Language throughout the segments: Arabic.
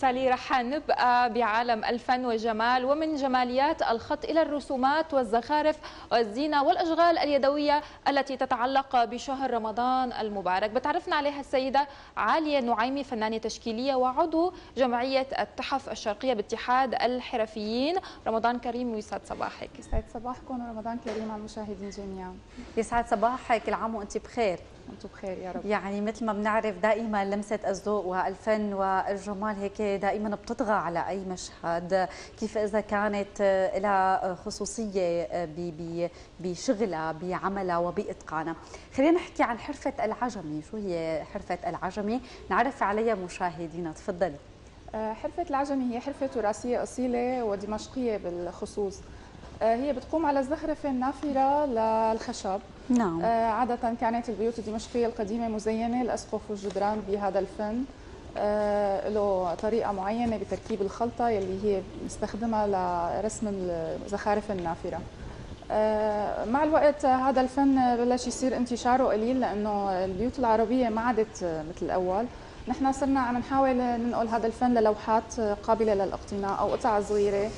سالي، رح نبقى بعالم الفن والجمال، ومن جماليات الخط إلى الرسومات والزخارف والزينة والأشغال اليدوية التي تتعلق بشهر رمضان المبارك. بتعرفنا عليها السيدة عالية النعيمي، فنانة تشكيلية وعضو جمعية التحف الشرقية باتحاد الحرفيين. رمضان كريم ويسعد صباحك. يسعد صباحكم ورمضان كريم على المشاهدين جميعا. يسعد صباحك، كل عام وانت بخير. انتم بخير يا رب. يعني مثل ما بنعرف دائما لمسة الذوق والفن والجمال هيك دائما بتطغى على اي مشهد، كيف اذا كانت لها خصوصيه بشغلها بعملها وباتقانها. خلينا نحكي عن حرفه العجمي، شو هي حرفه العجمي؟ نعرف عليها مشاهدينا، تفضلي. حرفه العجمي هي حرفه تراثيه اصيله ودمشقيه بالخصوص، هي بتقوم على الزخرفة النافرة للخشب. نعم. عادة كانت البيوت الدمشقية القديمة مزينة، الأسقف والجدران بهذا الفن. له طريقة معينة بتركيب الخلطة يلي هي بنستخدمها لرسم الزخارف النافرة. مع الوقت هذا الفن بلش يصير انتشاره قليل لأنه البيوت العربية ما عادت مثل الأول. نحن صرنا عم نحاول ننقل هذا الفن للوحات قابلة للاقتناء أو قطع صغيرة،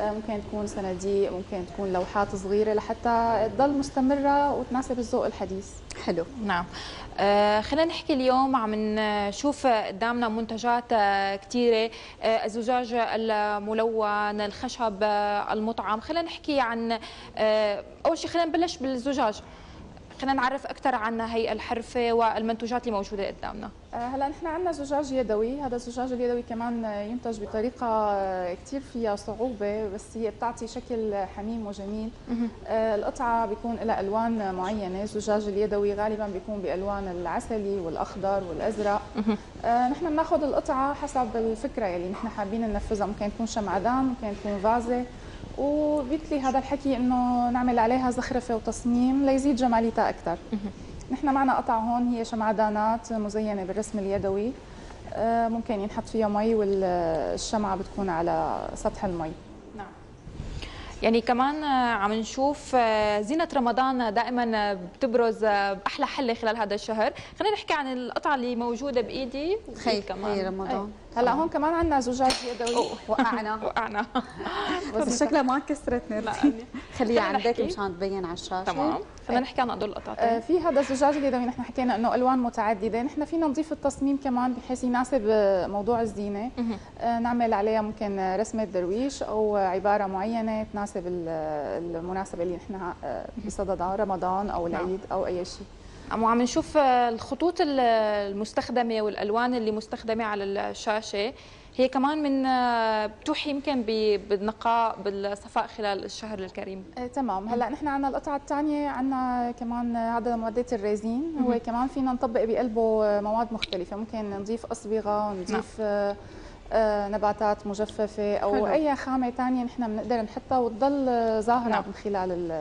ممكن تكون صناديق، ممكن تكون لوحات صغيرة، لحتى تضل مستمرة وتناسب الذوق الحديث. حلو. نعم. خلينا نحكي اليوم، عم نشوف قدامنا منتجات كثيرة، الزجاج الملون، الخشب المطعم. خلينا نحكي عن أول شيء، خلينا نبلش بالزجاج، خلينا نعرف أكثر عن هي الحرفة والمنتوجات اللي موجودة قدامنا. هلا نحن عندنا زجاج يدوي، هذا الزجاج اليدوي كمان ينتج بطريقة كثير فيها صعوبة، بس هي بتعطي شكل حميم وجميل. القطعة بيكون لها ألوان معينة، الزجاج اليدوي غالبا بيكون بألوان العسلي والأخضر والأزرق. نحن بناخذ القطعة حسب الفكرة اللي نحن حابين ننفذها، ممكن تكون شمعدان، ممكن تكون فازة، وبيتلي هذا الحكي انه نعمل عليها زخرفه وتصميم ليزيد جماليتها اكثر. نحن معنا قطع هون هي شمعدانات مزينه بالرسم اليدوي، ممكن ينحط فيها مي والشمعه بتكون على سطح المي. نعم. يعني كمان عم نشوف زينه رمضان دائما بتبرز باحلى حله خلال هذا الشهر. خلينا نحكي عن القطعه اللي موجوده بايدي، خي كمان هي رمضان. هلا هون كمان عندنا زجاج يدوي. وقعنا بس شكلها ما كسرت نرتين. خليها عندك مشان تبين على الشاشه. تمام. خلينا نحكي عن هدول القطعتين. في هذا الزجاج اليدوي نحن حكينا انه الوان متعدده، نحن فينا نضيف التصميم كمان بحيث يناسب موضوع الزينه. نعمل عليها ممكن رسمه درويش او عباره معينه تناسب المناسبه اللي نحن بصددها، رمضان او العيد او اي شيء. وعم نشوف الخطوط المستخدمة والألوان اللي مستخدمة على الشاشة، هي كمان من بتوحي يمكن بالنقاء بالصفاء خلال الشهر الكريم. تمام. هلا نحن عندنا القطعة الثانية، عندنا كمان هذا مادة الريزين، هو كمان فينا نطبق بقلبه مواد مختلفة، ممكن نضيف أصبغة ونضيف نباتات مجففة أو حلو. أي خامة ثانية نحن بنقدر نحطها وتضل ظاهرة من خلال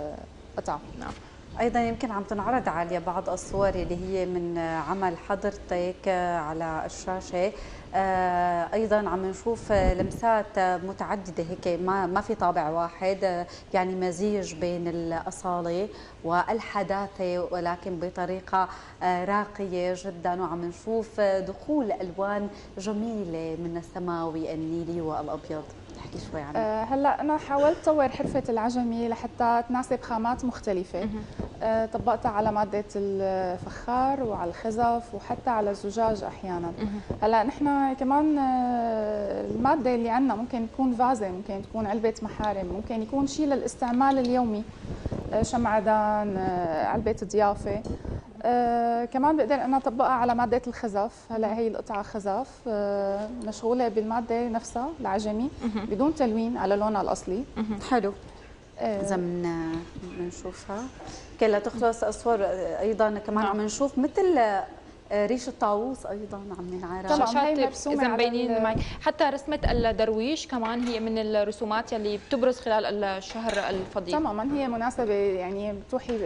القطعة. نعم. أيضا يمكن عم تنعرض على بعض الصور اللي هي من عمل حضرتك على الشاشة، أيضا عم نشوف لمسات متعددة هيك، ما في طابع واحد، يعني مزيج بين الأصالة والحداثة ولكن بطريقة راقية جدا، وعم نشوف دخول ألوان جميلة من السماوي النيلي والأبيض. تحكي شوي عنه. هلا انا حاولت طور حرفه العجمي لحتى تناسب خامات مختلفه. طبقتها على ماده الفخار وعلى الخزف وحتى على الزجاج احيانا. هلا نحن كمان الماده اللي عندنا ممكن تكون فازه، ممكن تكون علبه محارم، ممكن يكون شيء للاستعمال اليومي، شمعدان، علبه ضيافه. كمان بقدر أنا أطبقها على مادة الخزف. هلا هي القطعة خزف مشغولة بالمادة نفسها العجمي بدون تلوين على لونها الأصلي. حلو. إذا بنشوفها كلها تخلص الصور. أيضا كمان عم نشوف مثل ريش الطاووس، ايضا عم ننعرض شاشات اذا مبينين معي، حتى رسمه الدرويش كمان هي من الرسومات يلي بتبرز خلال الشهر الفضيل. تماما. هي مناسبه يعني بتوحي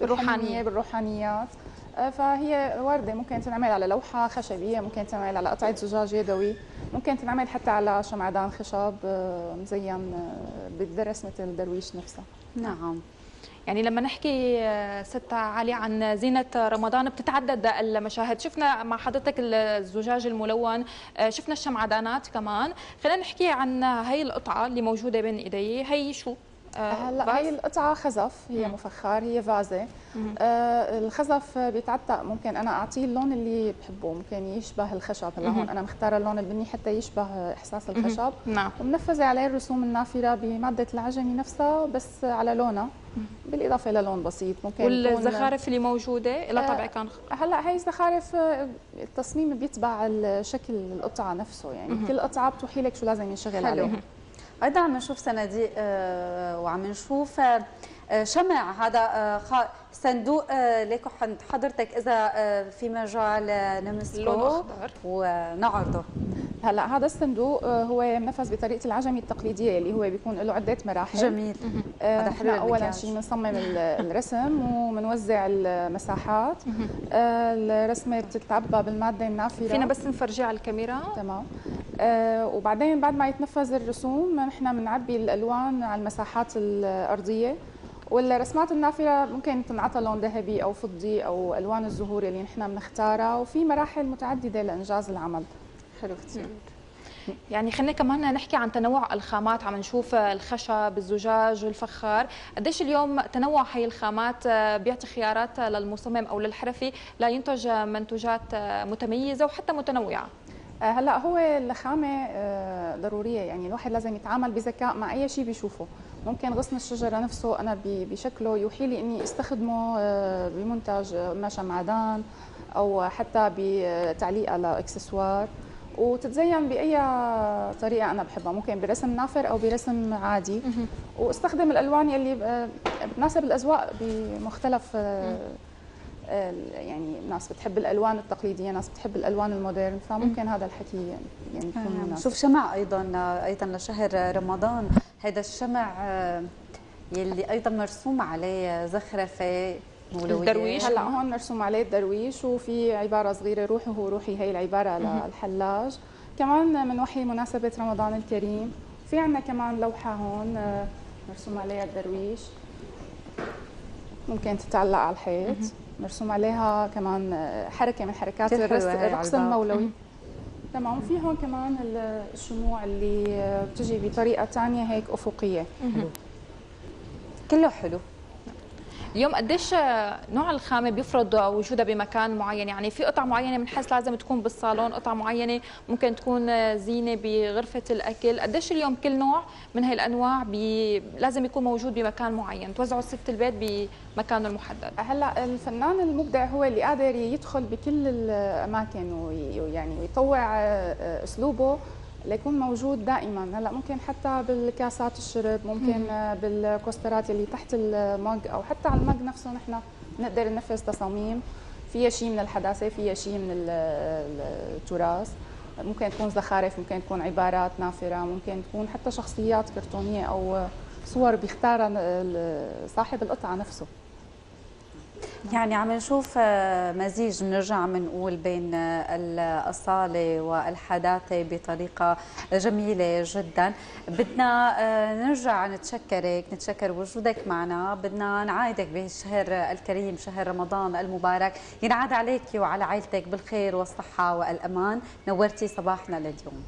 بالروحانيه، بالروحانيات، فهي ورده ممكن تنعمل على لوحه خشبيه، ممكن تنعمل على قطعه زجاج يدوي، ممكن تنعمل حتى على شمعدان خشب مزين برسمه الدرويش نفسها. نعم. يعني لما نحكي ستة علي عن زينة رمضان بتتعدد المشاهد، شفنا مع حضرتك الزجاج الملون، شفنا الشمعدانات كمان. خلينا نحكي عن هي القطعة اللي موجودة بين ايدي، هي شو؟ هلا هي القطعة خزف، هي مفخار، هي فازة. الخزف بيتعتق، ممكن أنا أعطيه اللون اللي بحبه، ممكن يشبه الخشب. هلا هون أنا مختارة اللون البني حتى يشبه إحساس الخشب. نعم. ومنفذة عليه الرسوم النافرة بمادة العجمي نفسها بس على لونها، بالإضافة إلى لون بسيط. ممكن والزخارف اللي موجودة لها طبع كان هلا هي الزخارف التصميم بيتبع شكل القطعة نفسه، يعني كل قطعة بتوحي لك شو لازم ينشغل عليه. أيضا عم نشوف صناديق وعم نشوف شمع. هذا صندوق ليكو عند حضرتك إذا في مجال نمسكه ونعرضه. هلا هذا الصندوق هو منفذ بطريقه العجمي التقليديه اللي هو بيكون له عده مراحل. جميل. احنا اولا شيء بنصمم الرسم وبنوزع المساحات. الرسمه بتتعبى بالماده النافره. فينا بس نفرجيها على الكاميرا. تمام. وبعدين بعد ما يتنفذ الرسوم نحن بنعبي الالوان على المساحات الارضيه، والرسمات النافرة ممكن تنعطى لون ذهبي أو فضي أو ألوان الزهور اللي نحن بنختارها، وفي مراحل متعددة لإنجاز العمل. حلو كثير. يعني خلينا كمان نحكي عن تنوع الخامات، عم نشوف الخشب، الزجاج، الفخار. قديش اليوم تنوع هي الخامات بيعطي خيارات للمصمم أو للحرفي لا ينتج منتوجات متميزة وحتى متنوعة؟ هلا هو الخامة ضرورية، يعني الواحد لازم يتعامل بذكاء مع أي شيء بيشوفه. ممكن غصن الشجرة نفسه أنا بشكله يوحي لي إني استخدمه بمنتج ما شمعدان أو حتى بتعليق على إكسسوار، وتتزين بأي طريقة أنا بحبها، ممكن برسم نافر أو برسم عادي، واستخدم الألوان اللي بتناسب الأذواق بمختلف يعني ناس بتحب الالوان التقليديه، ناس بتحب الالوان المودرن، فممكن هذا الحكي يعني يكون شوف شمع ايضا لشهر رمضان. هذا الشمع يلي ايضا مرسوم عليه زخرفه مولويه، الدرويش. هلا هون مرسوم عليه الدرويش وفي عباره صغيره روحي هو روحي، هي العباره للحلاج. كمان بنوحي مناسبه رمضان الكريم. في عندنا كمان لوحه هون مرسوم عليها الدرويش، ممكن تتعلق على الحيط، مرسوم عليها كمان حركة من حركات الرقص المولوي. تمام. في هون كمان الشموع اللي بتجي بطريقة ثانية هيك أفقية. كله حلو. اليوم قديش نوع الخامة بيفرض وجودها بمكان معين؟ يعني في قطع معينة بنحس لازم تكون بالصالون، قطع معينة ممكن تكون زينة بغرفة الأكل. قديش اليوم كل نوع من هي الأنواع لازم يكون موجود بمكان معين، توزعوا ست البيت بمكانه المحدد؟ هلا الفنان المبدع هو اللي قادر يدخل بكل الأماكن ويعني ويطوع أسلوبه ليكون موجود دائما. هلا ممكن حتى بالكاسات الشرب، ممكن بالكوسترات اللي تحت المج، او حتى على المج نفسه نحن بنقدر ننفذ تصاميم فيها شيء من الحداثه، فيها شيء من التراث. ممكن تكون زخارف، ممكن تكون عبارات نافره، ممكن تكون حتى شخصيات كرتونيه او صور بيختارها صاحب القطعه نفسه. يعني عم نشوف مزيج، بنرجع بنقول بين الأصالة والحداثة بطريقة جميلة جدا. بدنا نرجع نتشكرك، نتشكر وجودك معنا، بدنا نعايدك بهالشهر الكريم، شهر رمضان المبارك، ينعاد عليك وعلى عائلتك بالخير والصحة والأمان. نورتي صباحنا لليوم.